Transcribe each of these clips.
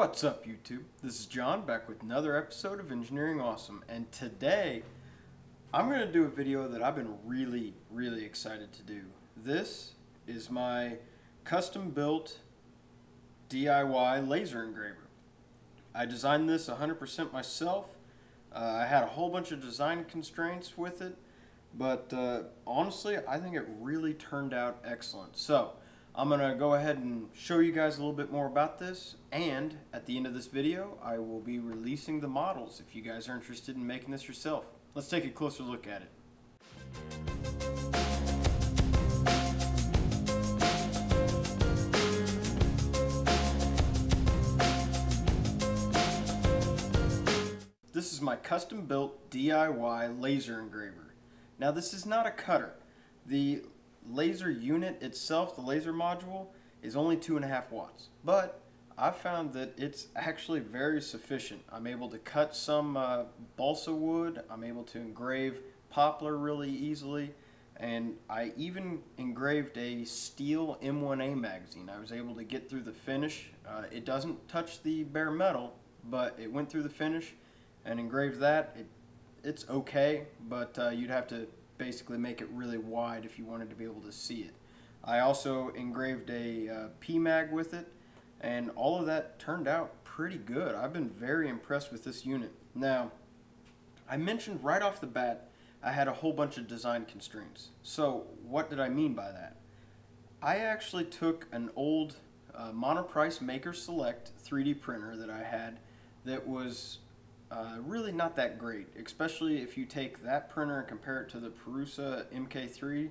What's up, YouTube? This is John, back with another episode of Engineering Awesome, and today I'm going to do a video that I've been really excited to do. This is my custom-built DIY laser engraver. I designed this 100% myself. I had a whole bunch of design constraints with it, but honestly, I think it really turned out excellent. So I'm going to go ahead and show you guys a little bit more about this, and at the end of this video I will be releasing the models if you guys are interested in making this yourself. Let's take a closer look at it. This is my custom built DIY laser engraver. Now this is not a cutter. The laser unit itself, the laser module, is only 2.5 watts, but I found that it's actually very sufficient. I'm able to cut some balsa wood, I'm able to engrave poplar really easily, and I even engraved a steel M1A magazine. I was able to get through the finish. It doesn't touch the bare metal, but it went through the finish and engraved that. It's okay, but you'd have to basically make it really wide if you wanted to be able to see it. I also engraved a PMAG with it, and all of that turned out pretty good. I've been very impressed with this unit. Now, I mentioned right off the bat I had a whole bunch of design constraints. So what did I mean by that? I actually took an old Monoprice Maker Select 3D printer that I had that was really not that great, especially if you take that printer and compare it to the Prusa MK3.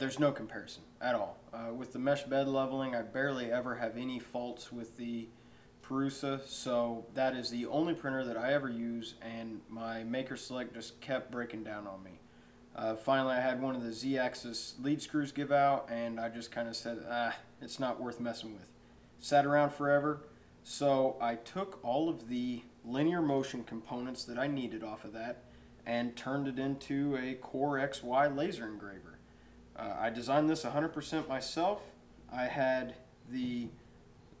There's no comparison at all. With the mesh bed leveling, I barely ever have any faults with the Prusa, so that is the only printer that I ever use, and my Maker Select just kept breaking down on me. Finally, I had one of the Z-axis lead screws give out, and I just kind of said, it's not worth messing with. Sat around forever, so I took all of the linear motion components that I needed off of that and turned it into a Core XY laser engraver. I designed this 100% myself. I had the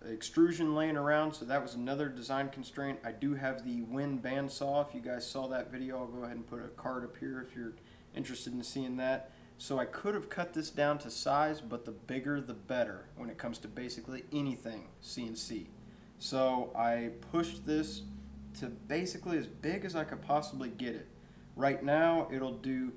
extrusion laying around, so that was another design constraint. I do have the wind bandsaw. If you guys saw that video, I'll go ahead and put a card up here if you're interested in seeing that. So I could have cut this down to size, but the bigger the better when it comes to basically anything CNC. So I pushed this to basically as big as I could possibly get it. Right now it'll do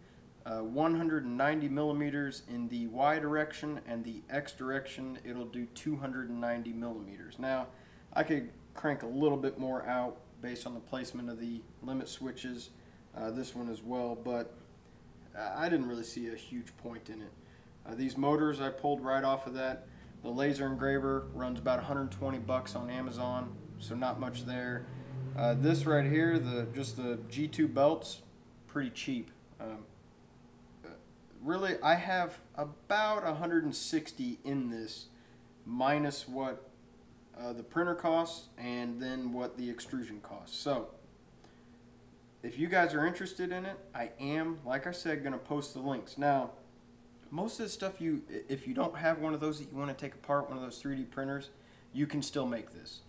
190 millimeters in the Y direction, and the X direction it'll do 290 millimeters. Now I could crank a little bit more out based on the placement of the limit switches, this one as well, but I didn't really see a huge point in it. These motors I pulled right off of that. The laser engraver runs about 120 bucks on Amazon, so not much there. This right here, just the G2 belts, pretty cheap. Really, I have about 160 in this, minus what the printer costs and then what the extrusion costs. So, if you guys are interested in it, I am, like I said, going to post the links. Now, most of the stuff, if you don't have one of those that you want to take apart, one of those 3D printers, you can still make this.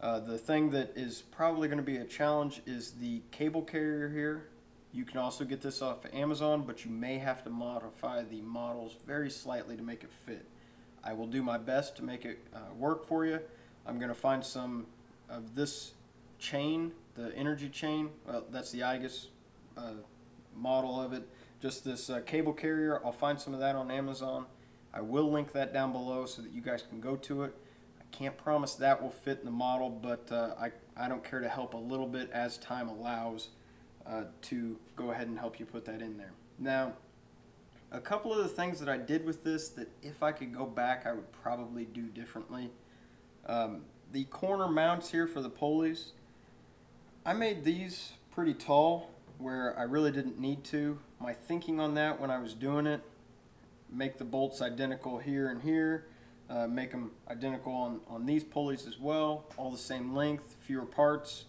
The thing that is probably going to be a challenge is the cable carrier here. You can also get this off of Amazon, but you may have to modify the models very slightly to make it fit. I will do my best to make it work for you. I'm going to find some of this chain, the energy chain. Well, that's the IGUS model of it. Just this cable carrier. I'll find some of that on Amazon. I will link that down below so that you guys can go to it. Can't promise that will fit in the model, but I don't care to help a little bit as time allows to go ahead and help you put that in there. Now, a couple of the things that I did with this that if I could go back I would probably do differently. The corner mounts here for the pulleys, I made these pretty tall where I really didn't need to. My thinking on that when I was doing it, make the bolts identical here and here. Make them identical on these pulleys as well, all the same length, fewer parts,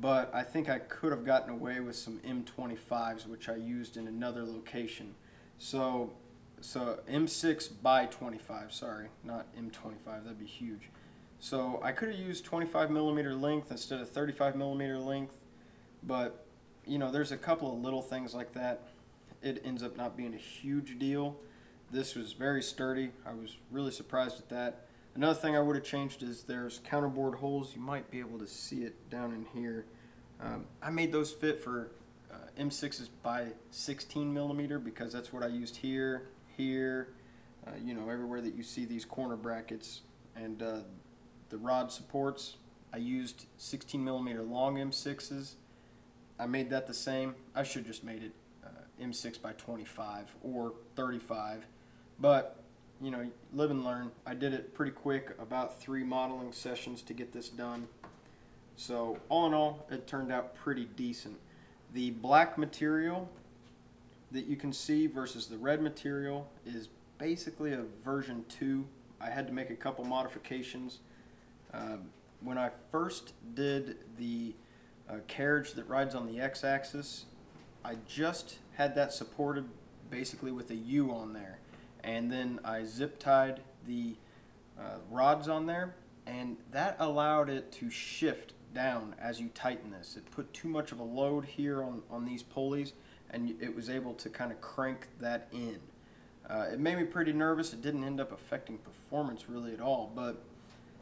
but I think I could have gotten away with some M25s, which I used in another location. So M6 by 25, sorry, not M25, that'd be huge. So I could have used 25 millimeter length instead of 35 millimeter length, but you know, there's a couple of little things like that. It ends up not being a huge deal. This was very sturdy. I was really surprised at that. Another thing I would have changed is there's counterboard holes. You might be able to see it down in here. I made those fit for M6s by 16 millimeter because that's what I used here, here, you know, everywhere that you see these corner brackets and the rod supports. I used 16 millimeter long M6s. I made that the same. I should just made it M6 by 25 or 35, but you know, live and learn. I did it pretty quick, about 3 modeling sessions to get this done. So all in all, it turned out pretty decent. The black material that you can see versus the red material is basically a version 2. I had to make a couple modifications. When I first did the carriage that rides on the x-axis, I just had that supported basically with a U on there, and then I zip tied the rods on there, and that allowed it to shift down as you tighten this. It put too much of a load here on these pulleys, and it was able to kind of crank that in. It made me pretty nervous. It didn't end up affecting performance really at all, but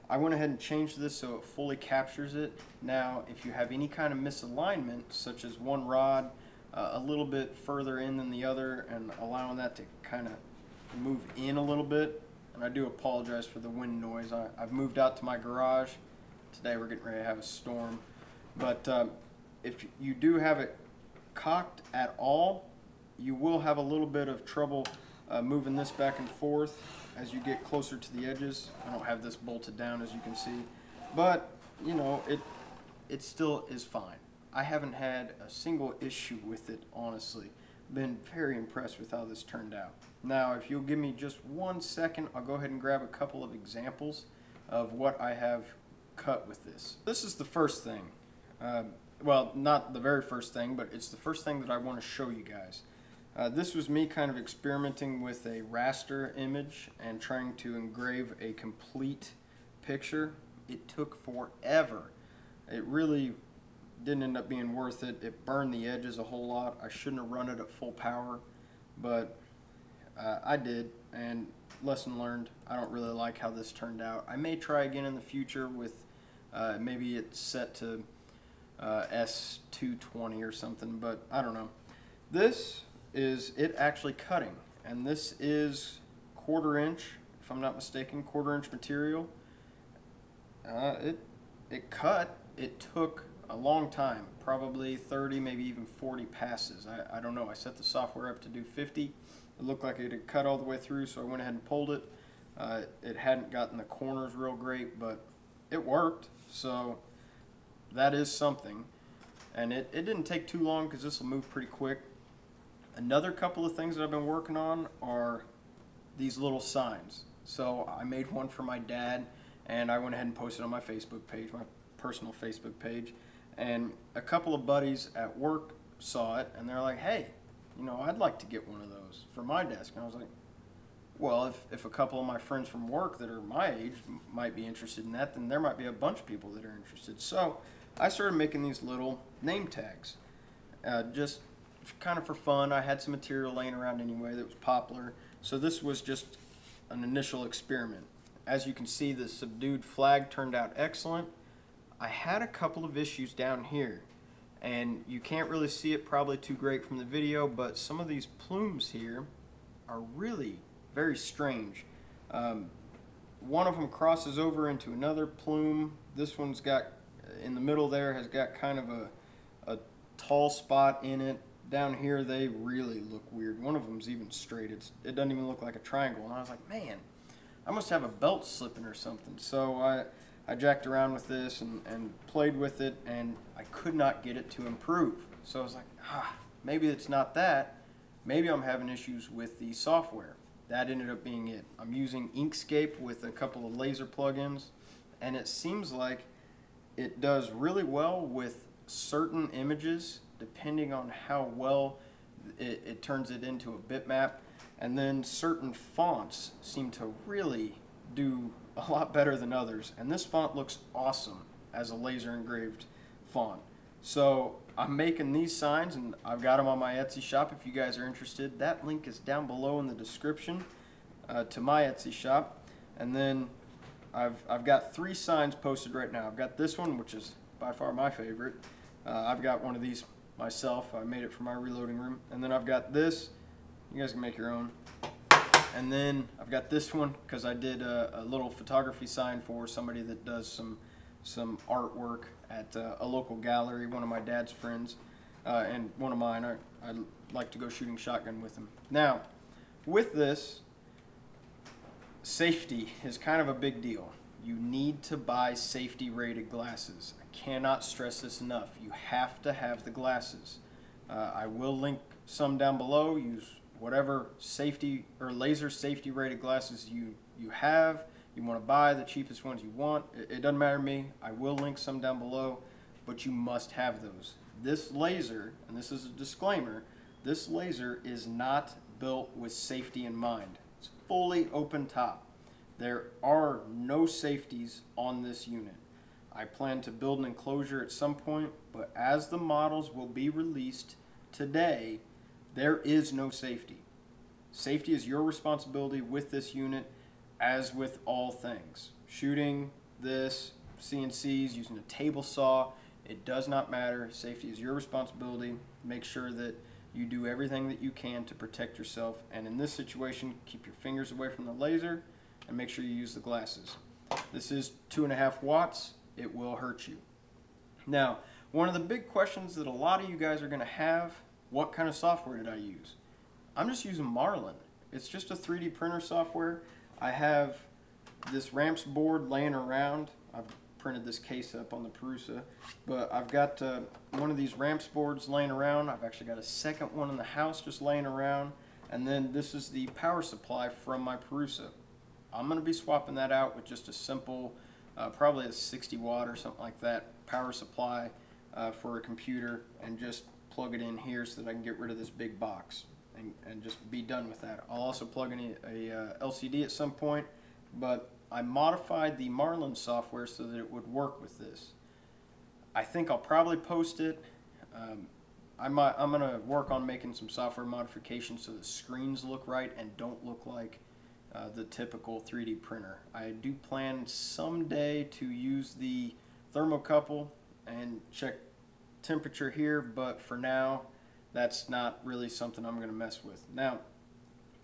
I went ahead and changed this so it fully captures it. Now if you have any kind of misalignment, such as one rod a little bit further in than the other and allowing that to kind of move in a little bit, and I do apologize for the wind noise. I've moved out to my garage. Today we're getting ready to have a storm. But if you do have it cocked at all, you will have a little bit of trouble moving this back and forth as you get closer to the edges. I don't have this bolted down, as you can see, but you know, it still is fine. I haven't had a single issue with it, honestly. Been very impressed with how this turned out. Now if you'll give me just 1 second, I'll go ahead and grab a couple of examples of what I have cut with this. This is the first thing, well, not the very first thing, but it's the first thing that I want to show you guys. This was me kind of experimenting with a raster image and trying to engrave a complete picture. It took forever. It really didn't end up being worth it. It burned the edges a whole lot. I shouldn't have run it at full power, but I did, and lesson learned. I don't really like how this turned out. I may try again in the future with maybe it's set to S220 or something, but I don't know. This is it actually cutting, and this is 1/4 inch, if I'm not mistaken, 1/4 inch material. It cut. It took a long time, probably 30, maybe even 40 passes. I don't know. I set the software up to do 50. It looked like it had cut all the way through, so I went ahead and pulled it. It hadn't gotten the corners real great, but it worked, so that is something. And it didn't take too long because this will move pretty quick. Another couple of things that I've been working on are these little signs. So I made one for my dad, and I went ahead and posted on my Facebook page, my personal Facebook page, and a couple of buddies at work saw it, and they're like, hey, you know, I'd like to get one of those for my desk. And I was like, well, if a couple of my friends from work that are my age might be interested in that, then there might be a bunch of people that are interested. So I started making these little name tags, just kind of for fun. I had some material laying around anyway that was poplar, so this was just an initial experiment. As you can see, the subdued flag turned out excellent. I had a couple of issues down here, and you can't really see it probably too great from the video, but some of these plumes here are really very strange. One of them crosses over into another plume. This one's got, in the middle there, has got kind of a tall spot in it. Down here they really look weird. One of them's even straight. It doesn't even look like a triangle, and I was like, man, I must have a belt slipping or something. So I jacked around with this and played with it, and I could not get it to improve. So I was like, maybe it's not that. Maybe I'm having issues with the software. That ended up being it. I'm using Inkscape with a couple of laser plugins, and it seems like it does really well with certain images depending on how well it turns it into a bitmap, and then certain fonts seem to really do a lot better than others, and this font looks awesome as a laser engraved font. So I'm making these signs, and I've got them on my Etsy shop if you guys are interested. That link is down below in the description to my Etsy shop. And then I've got 3 signs posted right now. I've got this one, which is by far my favorite. I've got one of these myself. I made it for my reloading room. And then I've got this. You guys can make your own. And then I've got this one because I did a little photography sign for somebody that does some artwork at a local gallery, one of my dad's friends, and one of mine. I like to go shooting shotgun with him. Now, with this, safety is kind of a big deal. You need to buy safety rated glasses. I cannot stress this enough. You have to have the glasses. I will link some down below. Use whatever safety or laser safety rated glasses you have. You want to buy the cheapest ones you want. It doesn't matter to me. I will link some down below, but you must have those. This laser, and this is a disclaimer, this laser is not built with safety in mind. It's fully open top. There are no safeties on this unit. I plan to build an enclosure at some point, but as the models will be released today, there is no safety. Safety is your responsibility with this unit. As with all things, shooting this, CNCs, using a table saw, it does not matter. Safety is your responsibility. Make sure that you do everything that you can to protect yourself. And in this situation, keep your fingers away from the laser and make sure you use the glasses. This is 2.5 watts. It will hurt you. Now, one of the big questions that a lot of you guys are going to have, what kind of software did I use? I'm just using Marlin. It's just a 3D printer software. I have this ramps board laying around. I've printed this case up on the Prusa, but I've got one of these ramps boards laying around. I've actually got a second one in the house just laying around, and then this is the power supply from my Prusa. I'm going to be swapping that out with just a simple, probably a 60 watt or something like that power supply for a computer, and just plug it in here so that I can get rid of this big box. And just be done with that. I'll also plug in a LCD at some point, but I modified the Marlin software so that it would work with this. I think I'll probably post it. I'm going to work on making some software modifications so the screens look right and don't look like the typical 3D printer. I do plan someday to use the thermocouple and check temperature here, but for now, that's not really something I'm going to mess with. Now,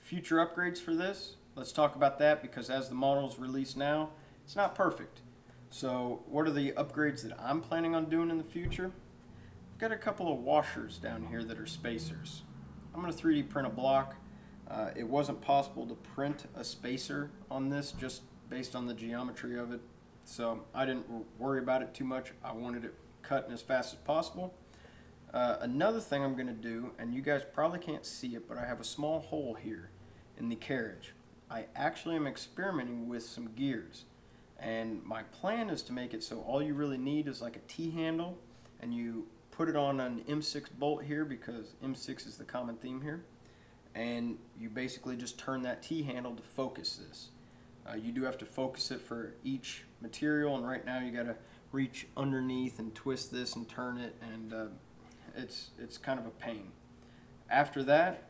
future upgrades for this, let's talk about that, because as the model's released now, it's not perfect. So what are the upgrades that I'm planning on doing in the future? I've got a couple of washers down here that are spacers. I'm going to 3D print a block. It wasn't possible to print a spacer on this just based on the geometry of it, so I didn't worry about it too much. I wanted it cutting as fast as possible. Another thing I'm going to do, and you guys probably can't see it, but I have a small hole here in the carriage. I actually am experimenting with some gears, and my plan is to make it so all you really need is like a T-handle, and you put it on an M6 bolt here, because M6 is the common theme here, and you basically just turn that T-handle to focus this. You do have to focus it for each material, and right now you got to reach underneath and twist this and turn it, and it's kind of a pain. After that,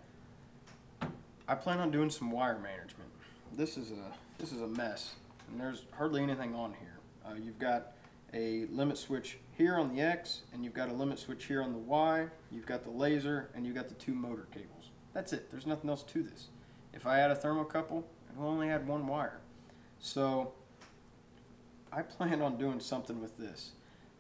I plan on doing some wire management. This is a mess, and there's hardly anything on here. You've got a limit switch here on the X, and you've got a limit switch here on the Y. You've got the laser, and you've got the 2 motor cables. That's it. There's nothing else to this. If I add a thermocouple, it will only add 1 wire. So I plan on doing something with this.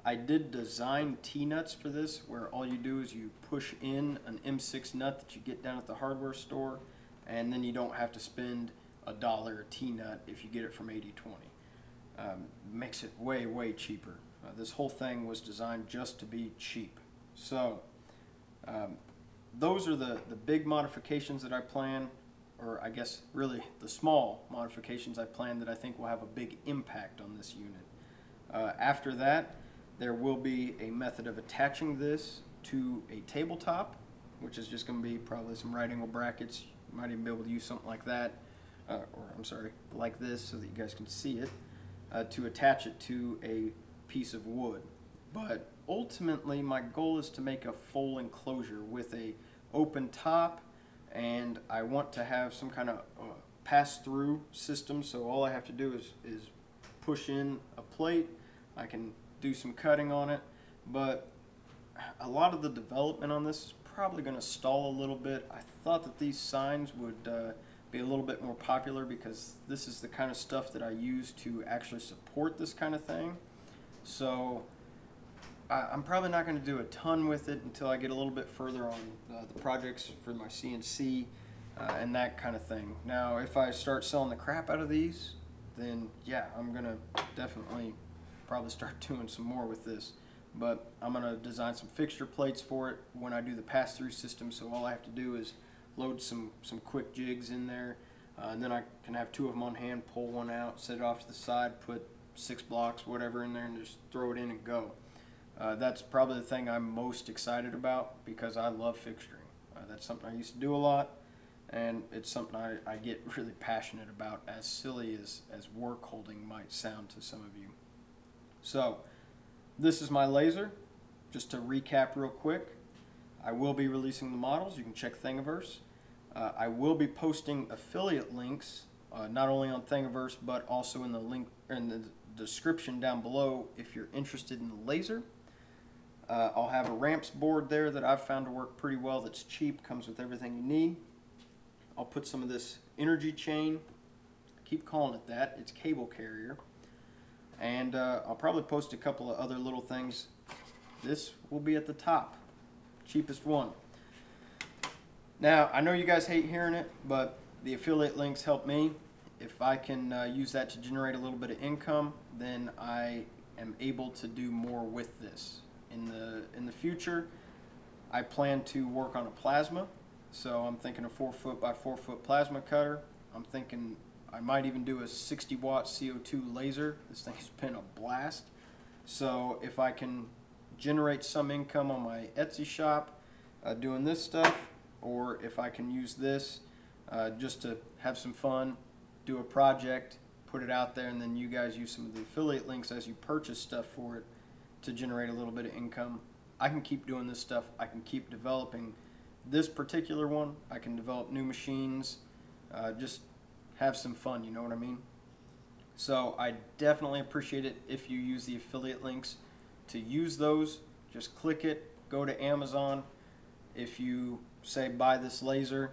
I did design T-nuts for this, where all you do is you push in an M6 nut that you get down at the hardware store, and then you don't have to spend $1 a T-nut if you get it from 8020. Makes it way, way cheaper. This whole thing was designed just to be cheap. So those are the big modifications that I plan, or I guess really the small modifications I plan that I think will have a big impact on this unit. After that, there will be a method of attaching this to a tabletop, which is just going to be probably some right angle brackets. You might even be able to use something like that. like this, so that you guys can see it, to attach it to a piece of wood. But ultimately my goal is to make a full enclosure with an open top, and I want to have some kind of pass-through system, so all I have to do is push in a plate. I can do some cutting on it, but a lot of the development on this is probably going to stall a little bit. I thought that these signs would be a little bit more popular, because this is the kind of stuff that I use to actually support this kind of thing. So I'm probably not going to do a ton with it until I get a little bit further on the projects for my CNC and that kind of thing. Now if I start selling the crap out of these, then yeah, I'm going to definitely probably start doing some more with this. But I'm going to design some fixture plates for it when I do the pass-through system, so all I have to do is load some quick jigs in there, and then I can have two of them on hand, pull one out, set it off to the side, put 6 blocks, whatever in there, and just throw it in and go. That's probably the thing I'm most excited about, because I love fixturing. That's something I used to do a lot, and it's something I get really passionate about, as silly as work holding might sound to some of you. So this is my laser. Just to recap real quick, I will be releasing the models. You can check Thingiverse. I will be posting affiliate links, not only on Thingiverse but also in the link in the description down below if you're interested in the laser. I'll have a ramps board there that I've found to work pretty well, that's cheap, comes with everything you need. I'll put some of this energy chain, I keep calling it that, it's cable carrier, and I'll probably post a couple of other little things. This will be at the top, cheapest one. Now I know you guys hate hearing it, but the affiliate links help me. If I can use that to generate a little bit of income, then I am able to do more with this. In the future, I plan to work on a plasma, so I'm thinking a 4-foot by 4-foot plasma cutter. I'm thinking I might even do a 60-watt CO2 laser. This thing has been a blast. So if I can generate some income on my Etsy shop doing this stuff, or if I can use this just to have some fun, do a project, put it out there, and then you guys use some of the affiliate links as you purchase stuff for it to generate a little bit of income, I can keep doing this stuff. I can keep developing this particular one. I can develop new machines, just have some fun, you know what I mean? So I definitely appreciate it if you use the affiliate links. To use those, just click it, go to Amazon. If you say buy this laser,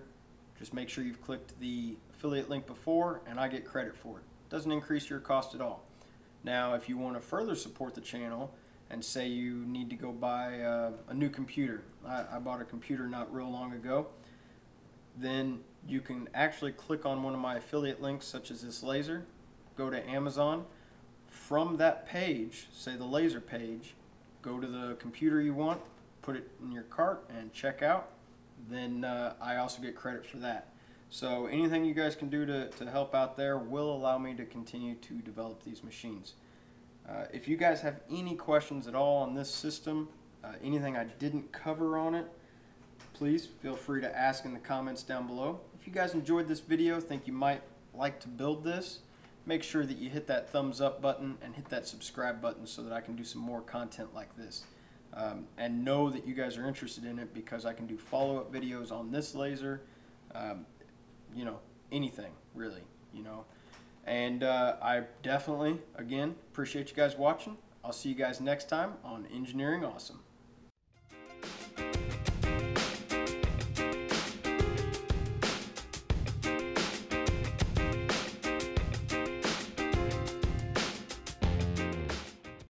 just make sure you've clicked the affiliate link before, and I get credit for it. Doesn't increase your cost at all. Now if you want to further support the channel and say you need to go buy a new computer, I bought a computer not real long ago, then you can actually click on one of my affiliate links, such as this laser, go to Amazon. From that page, say the laser page, go to the computer you want, put it in your cart and check out. Then I also get credit for that. So anything you guys can do to help out there will allow me to continue to develop these machines. If you guys have any questions at all on this system, anything I didn't cover on it, please feel free to ask in the comments down below. If you guys enjoyed this video, think you might like to build this, make sure that you hit that thumbs up button and hit that subscribe button so that I can do some more content like this. And know that you guys are interested in it, because I can do follow-up videos on this laser, you know, anything really, you know. And I definitely, again, appreciate you guys watching. I'll see you guys next time on Engineering Awesome.